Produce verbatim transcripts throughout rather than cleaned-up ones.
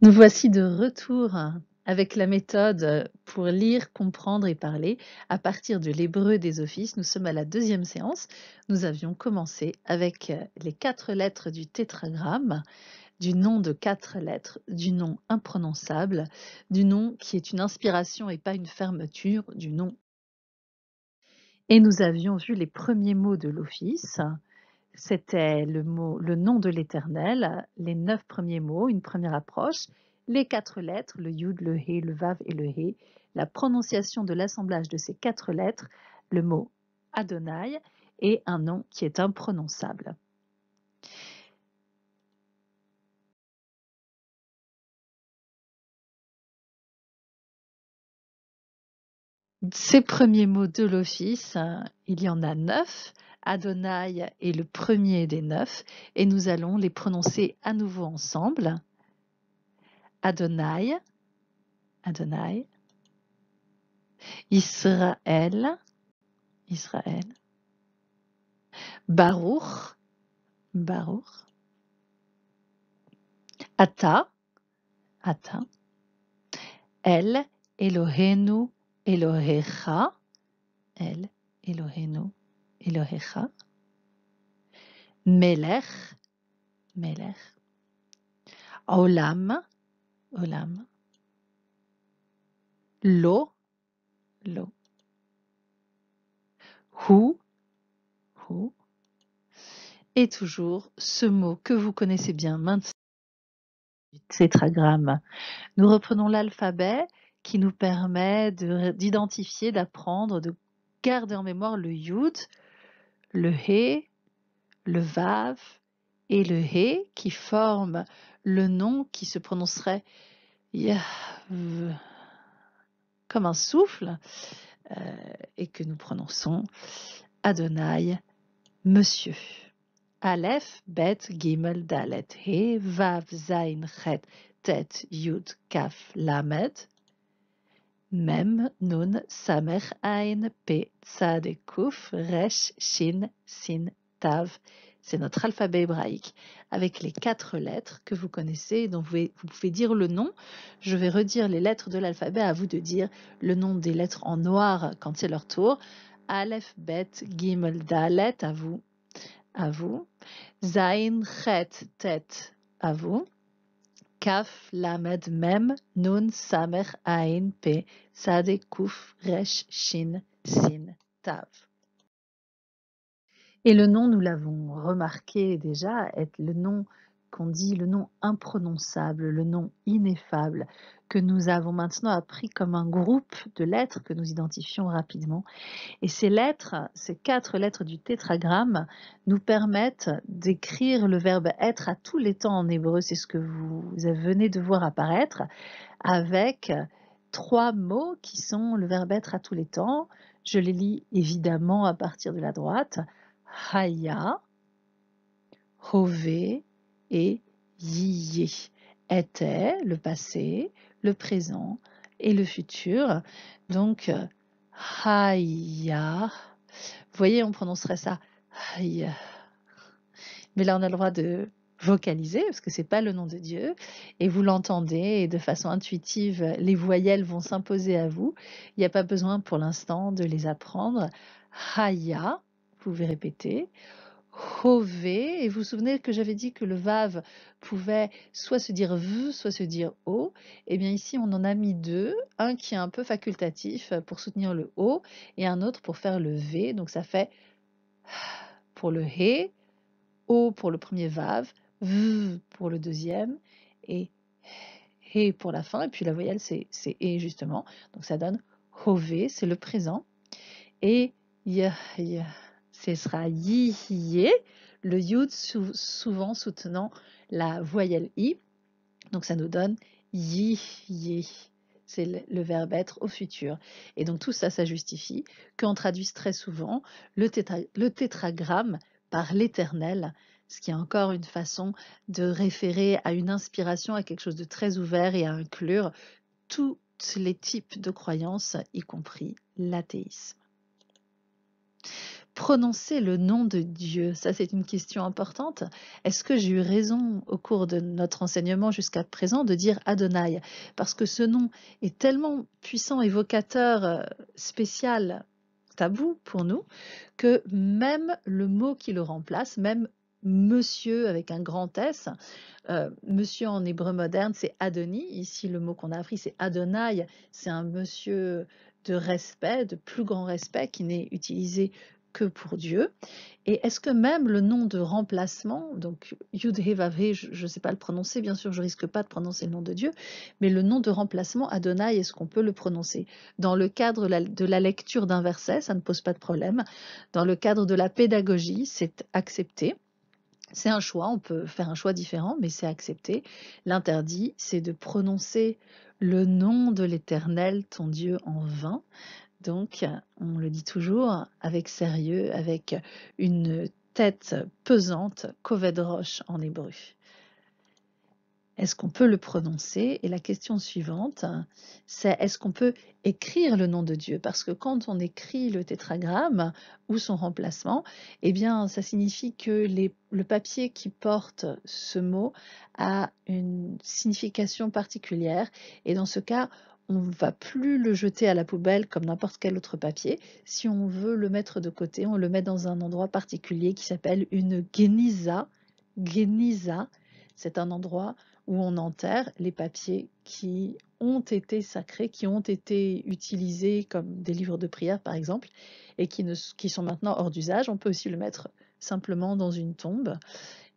Nous voici de retour avec la méthode pour lire, comprendre et parler à partir de l'hébreu des offices. Nous sommes à la deuxième séance. Nous avions commencé avec les quatre lettres du tétragramme, du nom de quatre lettres, du nom imprononçable, du nom qui est une inspiration et pas une fermeture, du nom. Et nous avions vu les premiers mots de l'office. C'était le, le nom de l'Éternel, les neuf premiers mots, une première approche, les quatre lettres, le Yud, le He, le Vav et le He, la prononciation de l'assemblage de ces quatre lettres, le mot Adonai et un nom qui est imprononçable. Ces premiers mots de l'office, il y en a neuf. Adonai est le premier des neuf et nous allons les prononcer à nouveau ensemble. Adonai, Adonai, Israël, Israël, Baruch, Baruch, Ata, Ata, El, Elohenu, Elohecha, El, Elohenu, Elohecha, Melech, Melech, Olam, Olam, Lo, Lo, Hu, Hu, et toujours ce mot que vous connaissez bien maintenant, du tétragramme. Nous reprenons l'alphabet qui nous permet d'identifier, d'apprendre, de garder en mémoire le Yud, le He, le Vav et le He qui forment le nom qui se prononcerait comme un souffle euh, et que nous prononçons Adonai, Monsieur. Aleph, Bet, Gimel, Dalet, He, Vav, Zain, Chet, Tet, Yud, Kaf, Lamed, Mem, Nun, Samech, Ain, Pe, Tzad, Kouf, Resh, Shin, Sin, Tav. C'est notre alphabet hébraïque avec les quatre lettres que vous connaissez, dont vous pouvez dire le nom. Je vais redire les lettres de l'alphabet, à vous de dire le nom des lettres en noir quand c'est leur tour. Aleph, Bet, Gimel, Dalet, à vous, à vous. Zain, Chet, Tet, à vous. Kaf, Lamed, Mem, Nun, Samech, Ain, Pe, Sade, Kouf, Resh, Shin, Sin, Tav. Et le nom, nous l'avons remarqué déjà, est le nom qu'on dit, le nom imprononçable, le nom ineffable, que nous avons maintenant appris comme un groupe de lettres que nous identifions rapidement. Et ces lettres, ces quatre lettres du tétragramme, nous permettent d'écrire le verbe être à tous les temps en hébreu, c'est ce que vous venez de voir apparaître, avec trois mots qui sont le verbe être à tous les temps. Je les lis évidemment à partir de la droite. Haya, Hové et Yiyé. Était, le passé, le présent et le futur. Donc, Haya. Vous voyez, on prononcerait ça Haya. Mais là, on a le droit de vocaliser parce que ce n'est pas le nom de Dieu. Et vous l'entendez et de façon intuitive, les voyelles vont s'imposer à vous. Il n'y a pas besoin pour l'instant de les apprendre. Haya, vous pouvez répéter. Hové, et vous vous souvenez que j'avais dit que le Vav pouvait soit se dire V, soit se dire O. Eh bien ici, on en a mis deux, un qui est un peu facultatif pour soutenir le O, et un autre pour faire le V. Donc ça fait pour le He, O pour le premier Vav, V pour le deuxième, et He pour la fin, et puis la voyelle c'est E justement. Donc ça donne Hové, c'est le présent, et Yah, Yah. Ce sera Yiyé, le Yud sou, souvent soutenant la voyelle I. Donc ça nous donne Yiyé. C'est le, le verbe être au futur. Et donc tout ça, ça justifie qu'on traduise très souvent le, tétra, le tétragramme par l'Éternel, ce qui est encore une façon de référer à une inspiration, à quelque chose de très ouvert et à inclure tous les types de croyances, y compris l'athéisme. prononcer le nom de Dieu? Ça, c'est une question importante. Est-ce que j'ai eu raison au cours de notre enseignement jusqu'à présent de dire Adonai? Parce que ce nom est tellement puissant, évocateur, spécial, tabou pour nous, que même le mot qui le remplace, même Monsieur avec un grand S, euh, Monsieur en hébreu moderne, c'est Adoni. Ici, le mot qu'on a appris, c'est Adonai. C'est un monsieur de respect, de plus grand respect, qui n'est utilisé que pour Dieu. Et est-ce que même le nom de remplacement, donc Yud-He-Vav-He, je ne sais pas le prononcer, bien sûr, je risque pas de prononcer le nom de Dieu, mais le nom de remplacement, Adonai, est-ce qu'on peut le prononcer? Dans le cadre de la lecture d'un verset, ça ne pose pas de problème. Dans le cadre de la pédagogie, c'est accepté. C'est un choix, on peut faire un choix différent, mais c'est accepté. L'interdit, c'est de prononcer le nom de l'Éternel, ton Dieu, en vain. Donc, on le dit toujours avec sérieux, avec une tête pesante, koved rosh en hébreu. Est-ce qu'on peut le prononcer? Et la question suivante, c'est est-ce qu'on peut écrire le nom de Dieu? Parce que quand on écrit le tétragramme ou son remplacement, eh bien, ça signifie que les, le papier qui porte ce mot a une signification particulière. Et dans ce cas, on ne va plus le jeter à la poubelle comme n'importe quel autre papier. Si on veut le mettre de côté, on le met dans un endroit particulier qui s'appelle une guénisa. Guénisa, c'est un endroit où on enterre les papiers qui ont été sacrés, qui ont été utilisés comme des livres de prière par exemple, et qui, ne, qui sont maintenant hors d'usage. On peut aussi le mettre simplement dans une tombe.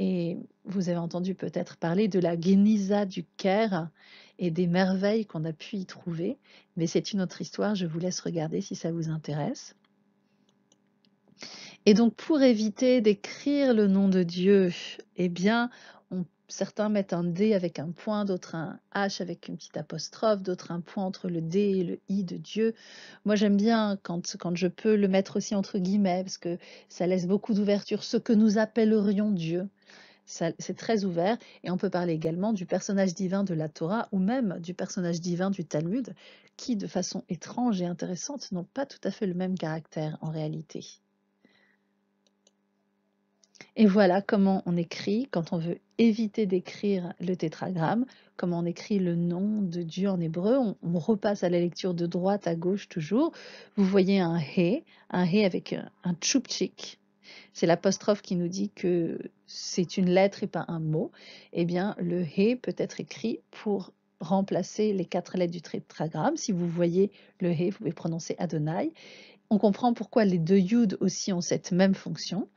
Et vous avez entendu peut-être parler de la Guénisa du Caire et des merveilles qu'on a pu y trouver, mais c'est une autre histoire, je vous laisse regarder si ça vous intéresse. Et donc pour éviter d'écrire le nom de Dieu, eh bien, certains mettent un D avec un point, d'autres un H avec une petite apostrophe, d'autres un point entre le D et le I de Dieu. Moi, j'aime bien quand, quand je peux le mettre aussi entre guillemets, parce que ça laisse beaucoup d'ouverture. Ce que nous appellerions Dieu, c'est très ouvert. Et on peut parler également du personnage divin de la Torah ou même du personnage divin du Talmud, qui, de façon étrange et intéressante, n'ont pas tout à fait le même caractère en réalité. Et voilà comment on écrit quand on veut éviter d'écrire le tétragramme, comment on écrit le nom de Dieu en hébreu. On, on repasse à la lecture de droite à gauche toujours. Vous voyez un He, un He avec un, un tchoupchik. C'est l'apostrophe qui nous dit que c'est une lettre et pas un mot. Eh bien, le He peut être écrit pour remplacer les quatre lettres du tétragramme. Si vous voyez le He, vous pouvez prononcer Adonai. On comprend pourquoi les deux Yud aussi ont cette même fonction,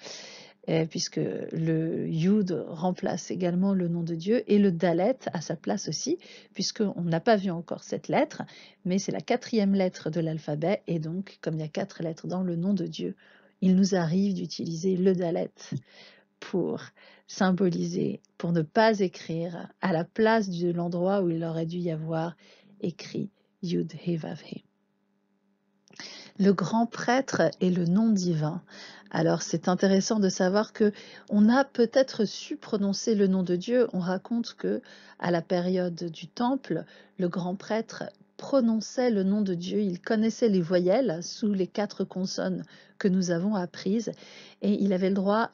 puisque le Yud remplace également le nom de Dieu, et le Dalet à sa place aussi, puisqu'on n'a pas vu encore cette lettre, mais c'est la quatrième lettre de l'alphabet, et donc, comme il y a quatre lettres dans le nom de Dieu, il nous arrive d'utiliser le Dalet pour symboliser, pour ne pas écrire à la place de l'endroit où il aurait dû y avoir écrit Yud He Vav He. Le grand prêtre est le nom divin. Alors c'est intéressant de savoir que on a peut-être su prononcer le nom de Dieu. On raconte que à la période du temple, le grand prêtre prononçait le nom de Dieu. Il connaissait les voyelles sous les quatre consonnes que nous avons apprises, et il avait le droit,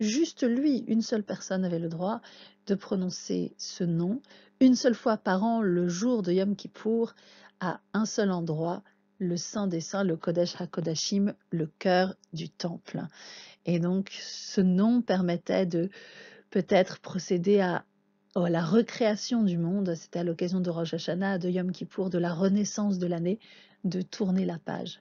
juste lui, une seule personne avait le droit de prononcer ce nom une seule fois par an, le jour de Yom Kippour, à un seul endroit. Le Saint des Saints, le Kodesh HaKodashim, le cœur du temple. Et donc, ce nom permettait de peut-être procéder à, à la recréation du monde. C'était à l'occasion de Rosh Hashanah, de Yom Kippour, de la renaissance de l'année, de tourner la page.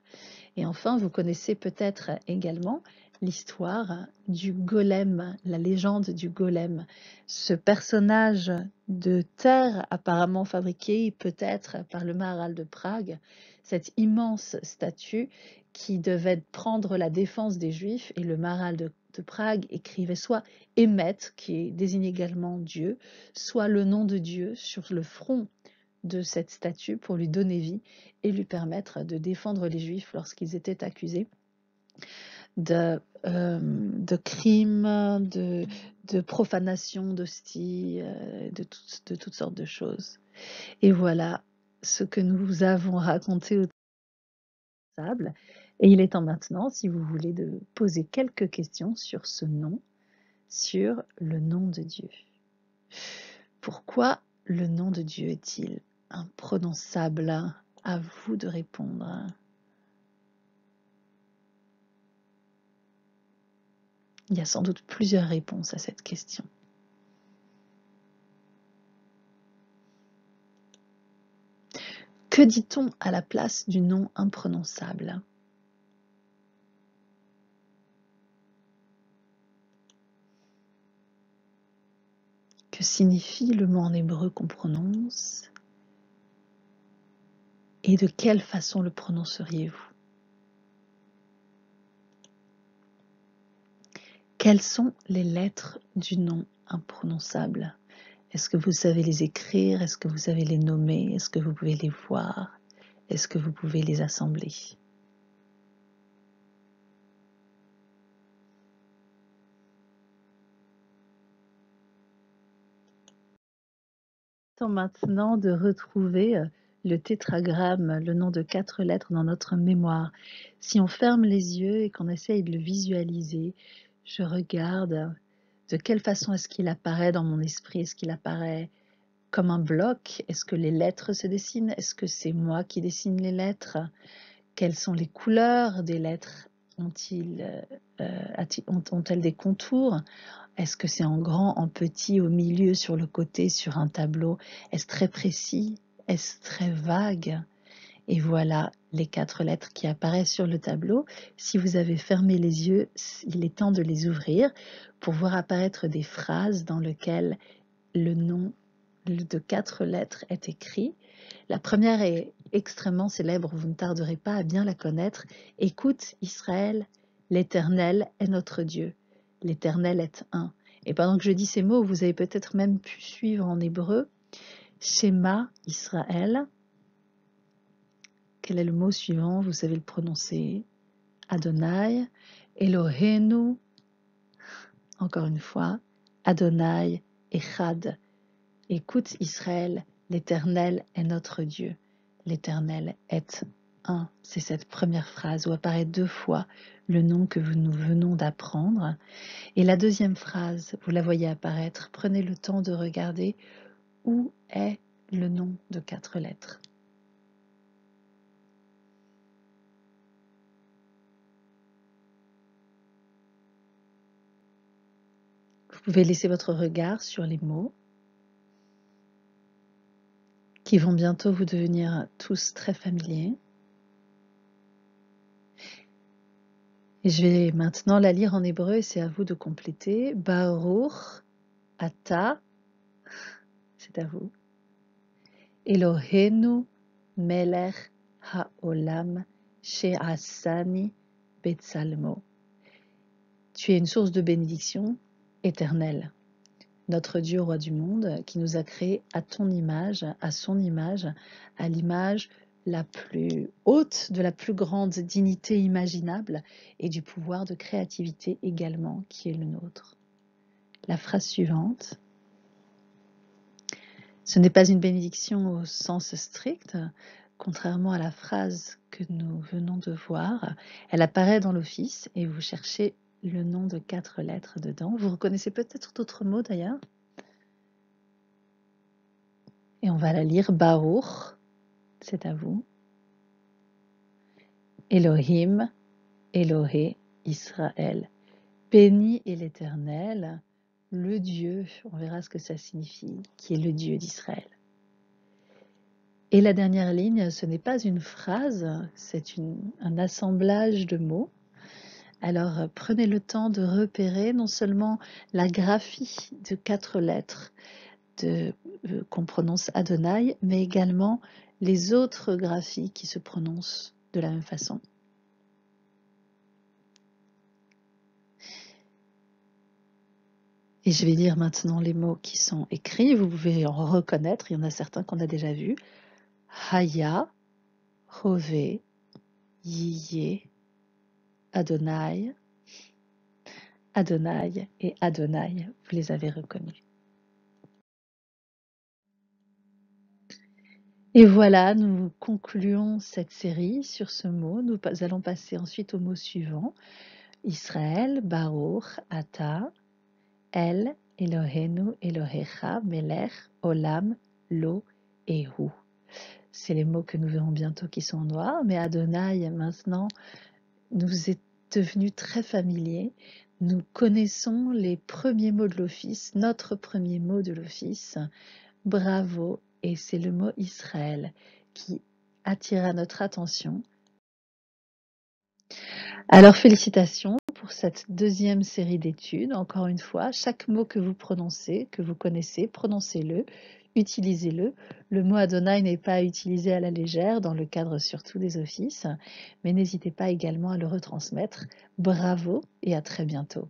Et enfin, vous connaissez peut-être également l'histoire du golem, la légende du golem. Ce personnage de terre apparemment fabriqué peut-être par le Maharal de Prague, cette immense statue qui devait prendre la défense des Juifs, et le Maharal de, de Prague écrivait soit Emet, qui désigne également Dieu, soit le nom de Dieu sur le front de cette statue pour lui donner vie et lui permettre de défendre les Juifs lorsqu'ils étaient accusés de, euh, de crimes, de, de profanation, d'hostie, de, tout, de toutes sortes de choses. Et voilà ce que nous avons raconté au table. Et il est temps maintenant, si vous voulez, de poser quelques questions sur ce nom, sur le nom de Dieu. Pourquoi le nom de Dieu est-il imprononçable? À vous de répondre. Il y a sans doute plusieurs réponses à cette question. Que dit-on à la place du nom imprononçable? Que signifie le mot en hébreu qu'on prononce? Et de quelle façon le prononceriez-vous? Quelles sont les lettres du nom imprononçable? Est-ce que vous savez les écrire? Est-ce que vous savez les nommer? Est-ce que vous pouvez les voir? Est-ce que vous pouvez les assembler? Temps maintenant de retrouver le tétragramme, le nom de quatre lettres dans notre mémoire. Si on ferme les yeux et qu'on essaye de le visualiser, je regarde de quelle façon est-ce qu'il apparaît dans mon esprit. Est-ce qu'il apparaît comme un bloc? Est-ce que les lettres se dessinent? Est-ce que c'est moi qui dessine les lettres? Quelles sont les couleurs des lettres? Ont-ils, euh, ont-elles des contours? Est-ce que c'est en grand, en petit, au milieu, sur le côté, sur un tableau? Est-ce très précis? Est-ce très vague? Et voilà les quatre lettres qui apparaissent sur le tableau. Si vous avez fermé les yeux, il est temps de les ouvrir pour voir apparaître des phrases dans lesquelles le nom de quatre lettres est écrit. La première est extrêmement célèbre, vous ne tarderez pas à bien la connaître. Écoute Israël, l'Éternel est notre Dieu, l'Éternel est un. Et pendant que je dis ces mots, vous avez peut-être même pu suivre en hébreu Shema Israël. Quel est le mot suivant? Vous savez le prononcer. Adonai, Eloheinu, encore une fois, Adonai, Echad. Écoute Israël, l'Éternel est notre Dieu, l'Éternel est un. C'est cette première phrase où apparaît deux fois le nom que nous venons d'apprendre. Et la deuxième phrase, vous la voyez apparaître, prenez le temps de regarder où est le nom de quatre lettres. Vous pouvez laisser votre regard sur les mots qui vont bientôt vous devenir tous très familiers. Et je vais maintenant la lire en hébreu et c'est à vous de compléter. Baruch Ata, c'est à vous. Eloheinu Melech Haolam She'asani Betsalmo. Tu es une source de bénédiction éternelle. Notre Dieu, roi du monde, qui nous a créés à ton image, à son image, à l'image la plus haute, de la plus grande dignité imaginable et du pouvoir de créativité également qui est le nôtre. La phrase suivante, ce n'est pas une bénédiction au sens strict, contrairement à la phrase que nous venons de voir, elle apparaît dans l'office et vous cherchez le nom de quatre lettres dedans. Vous reconnaissez peut-être d'autres mots d'ailleurs. Et on va la lire. Baruch, c'est à vous. Elohim, Elohé, Israël. Béni est l'Éternel, le Dieu, on verra ce que ça signifie, qui est le Dieu d'Israël. Et la dernière ligne, ce n'est pas une phrase, c'est un assemblage de mots. Alors prenez le temps de repérer non seulement la graphie de quatre lettres euh, qu'on prononce Adonai, mais également les autres graphies qui se prononcent de la même façon. Et je vais dire maintenant les mots qui sont écrits, vous pouvez en reconnaître, il y en a certains qu'on a déjà vus. Haya, Hove, Yiyé, Adonai, Adonai et Adonai, vous les avez reconnus. Et voilà, nous concluons cette série sur ce mot. Nous allons passer ensuite au mot suivant. Israël, Baruch, Ata, El, Elohenu, Elohecha, Melech, Olam, Lo et Hu. C'est les mots que nous verrons bientôt qui sont en noir, mais Adonai maintenant nous est devenu très familier. Nous connaissons les premiers mots de l'office, notre premier mot de l'office, bravo, et c'est le mot Israël qui attira notre attention. Alors félicitations pour cette deuxième série d'études. Encore une fois, chaque mot que vous prononcez, que vous connaissez, prononcez-le, utilisez-le. Le mot Adonai n'est pas utilisé à la légère, dans le cadre surtout des offices, mais n'hésitez pas également à le retransmettre. Bravo et à très bientôt.